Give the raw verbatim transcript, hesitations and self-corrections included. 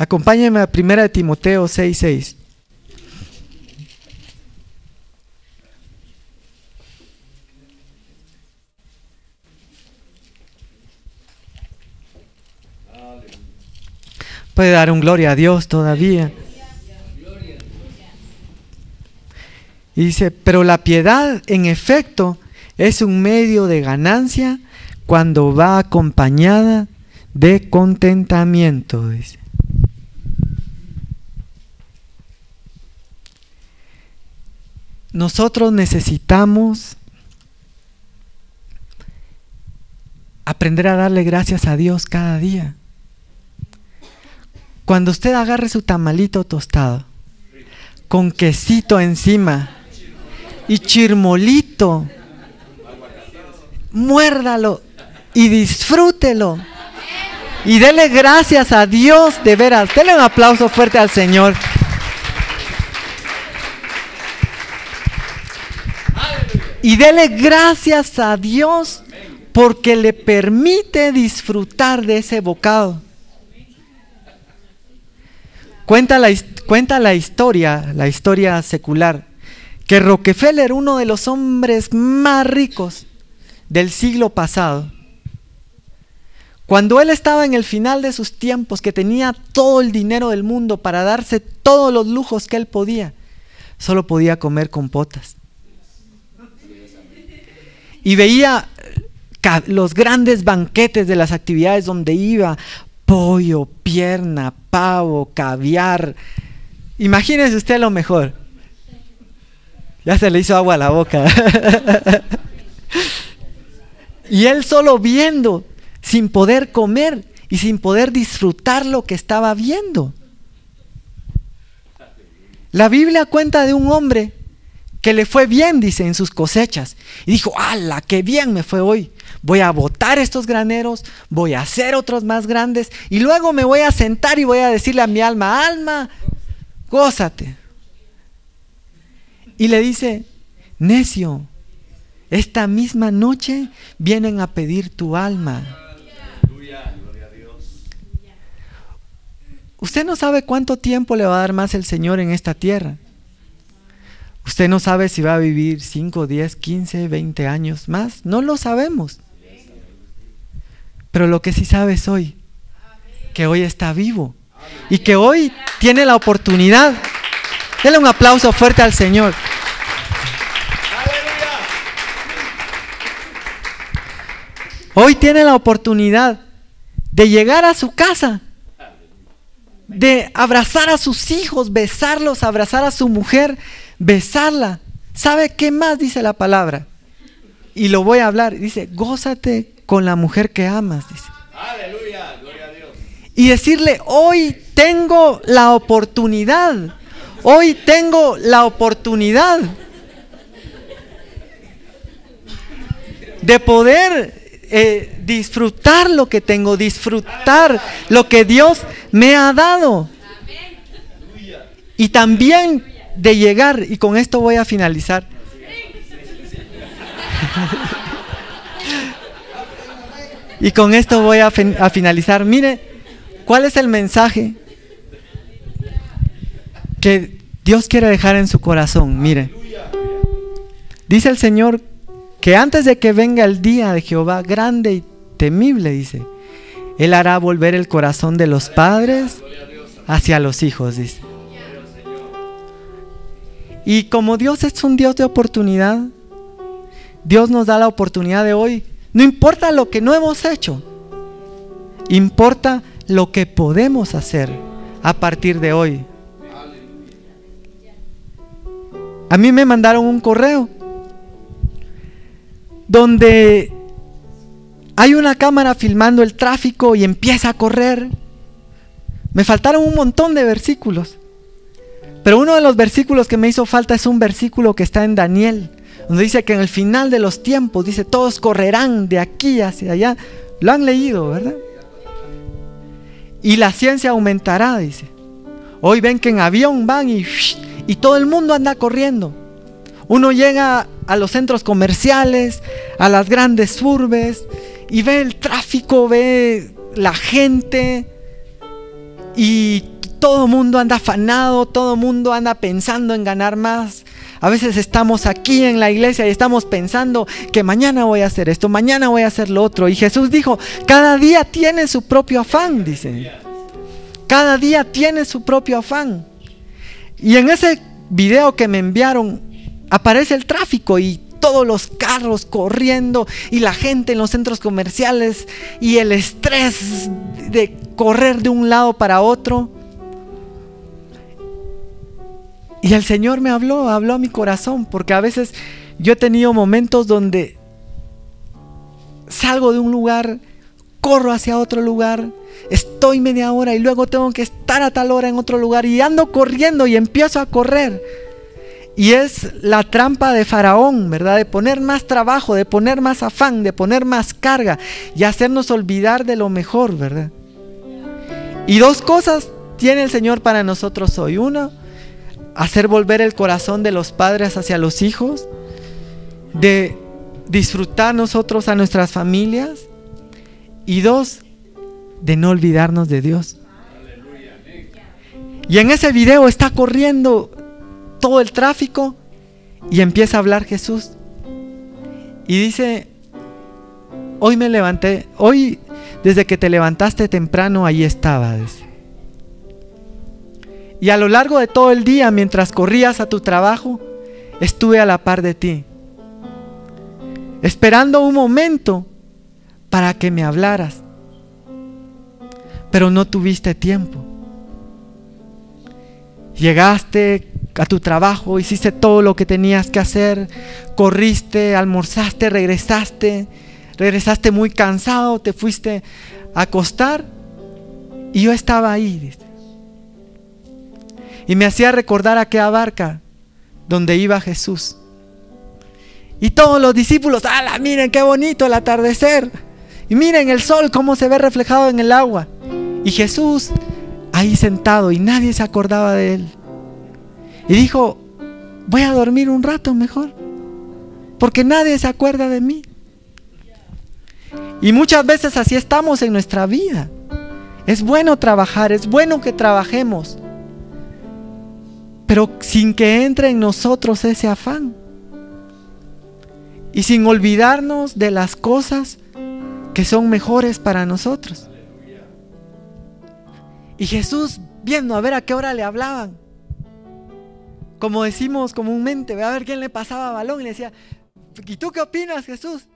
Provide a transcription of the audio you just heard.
Acompáñenme a primera de Timoteo seis, seis. Puede dar un gloria a Dios todavía. Y dice, pero la piedad en efecto es un medio de ganancia cuando va acompañada de contentamiento, dice. Nosotros necesitamos aprender a darle gracias a Dios cada día. Cuando usted agarre su tamalito tostado, con quesito encima y chirmolito, muérdalo y disfrútelo. Y dele gracias a Dios, de veras. Dele un aplauso fuerte al Señor. Y dele gracias a Dios porque le permite disfrutar de ese bocado. Cuenta la, cuenta la historia, la historia secular, que Rockefeller, uno de los hombres más ricos del siglo pasado, cuando él estaba en el final de sus tiempos, que tenía todo el dinero del mundo para darse todos los lujos que él podía, solo podía comer compotas. Y veía los grandes banquetes de las actividades donde iba: pollo, pierna, pavo, caviar. Imagínese usted lo mejor. Ya se le hizo agua a la boca. Y él solo viendo, sin poder comer y sin poder disfrutar lo que estaba viendo. La Biblia cuenta de un hombre que le fue bien, dice, en sus cosechas. Y dijo, ¡ala, qué bien me fue hoy! Voy a botar estos graneros, voy a hacer otros más grandes, y luego me voy a sentar y voy a decirle a mi alma, alma, gózate. Y le dice, necio, esta misma noche vienen a pedir tu alma. Usted no sabe cuánto tiempo le va a dar más el Señor en esta tierra. Usted no sabe si va a vivir cinco, diez, quince, veinte años más. No lo sabemos. Pero lo que sí sabe es hoy, que hoy está vivo y que hoy tiene la oportunidad. Dele un aplauso fuerte al Señor. Hoy tiene la oportunidad de llegar a su casa, de abrazar a sus hijos, besarlos, abrazar a su mujer, besarla. ¿Sabe qué más dice la palabra? Y lo voy a hablar. Dice, gózate con la mujer que amas, dice. Aleluya, gloria a Dios. Y decirle, hoy tengo la oportunidad. Hoy tengo la oportunidad de poder eh, disfrutar lo que tengo, disfrutar lo que Dios me ha dado. Y también de llegar, y con esto voy a finalizar, y con esto voy a, fin a finalizar, mire, ¿cuál es el mensaje que Dios quiere dejar en su corazón? Mire, dice el Señor que antes de que venga el día de Jehová grande y temible, dice, Él hará volver el corazón de los padres hacia los hijos, dice. Y como Dios es un Dios de oportunidad, Dios nos da la oportunidad de hoy. No importa lo que no hemos hecho, importa lo que podemos hacer a partir de hoy. A mí me mandaron un correo donde hay una cámara filmando el tráfico y empieza a correr. Me faltaron un montón de versículos, pero uno de los versículos que me hizo falta es un versículo que está en Daniel, donde dice que en el final de los tiempos, dice, todos correrán de aquí hacia allá. Lo han leído, ¿verdad? Y la ciencia aumentará, dice. Hoy ven que en avión van y, y todo el mundo anda corriendo. Uno llega a los centros comerciales, a las grandes urbes, y ve el tráfico, ve la gente. y todo mundo anda afanado, todo mundo anda pensando en ganar más. A veces estamos aquí en la iglesia y estamos pensando que mañana voy a hacer esto, mañana voy a hacer lo otro. Y Jesús dijo, cada día tiene su propio afán, dice. Cada día tiene su propio afán. Y en ese video que me enviaron aparece el tráfico y todos los carros corriendo y la gente en los centros comerciales y el estrés de correr de un lado para otro. Y el Señor me habló, habló a mi corazón, porque a veces yo he tenido momentos donde salgo de un lugar, corro hacia otro lugar, estoy media hora y luego tengo que estar a tal hora en otro lugar y ando corriendo y empiezo a correr. Y es la trampa de Faraón, ¿verdad? De poner más trabajo, de poner más afán, de poner más carga y hacernos olvidar de lo mejor, ¿verdad? Y dos cosas tiene el Señor para nosotros hoy. Una, hacer volver el corazón de los padres hacia los hijos, de disfrutar nosotros a nuestras familias, y dos, de no olvidarnos de Dios. Y en ese video está corriendo todo el tráfico y empieza a hablar Jesús y dice, hoy me levanté, hoy desde que te levantaste temprano ahí estabas. Y a lo largo de todo el día, mientras corrías a tu trabajo, estuve a la par de ti, esperando un momento para que me hablaras, pero no tuviste tiempo. Llegaste a tu trabajo, hiciste todo lo que tenías que hacer, corriste, almorzaste, regresaste, regresaste muy cansado, te fuiste a acostar y yo estaba ahí, dice. Y me hacía recordar aquella barca donde iba Jesús. Y todos los discípulos, ¡ala, miren qué bonito el atardecer! Y miren el sol, cómo se ve reflejado en el agua. Y Jesús ahí sentado y nadie se acordaba de él. Y dijo, voy a dormir un rato mejor, porque nadie se acuerda de mí. Y muchas veces así estamos en nuestra vida. Es bueno trabajar, es bueno que trabajemos, pero sin que entre en nosotros ese afán y sin olvidarnos de las cosas que son mejores para nosotros. Y Jesús viendo a ver a qué hora le hablaban, como decimos comúnmente, a ver quién le pasaba balón y le decía, ¿y tú qué opinas, Jesús?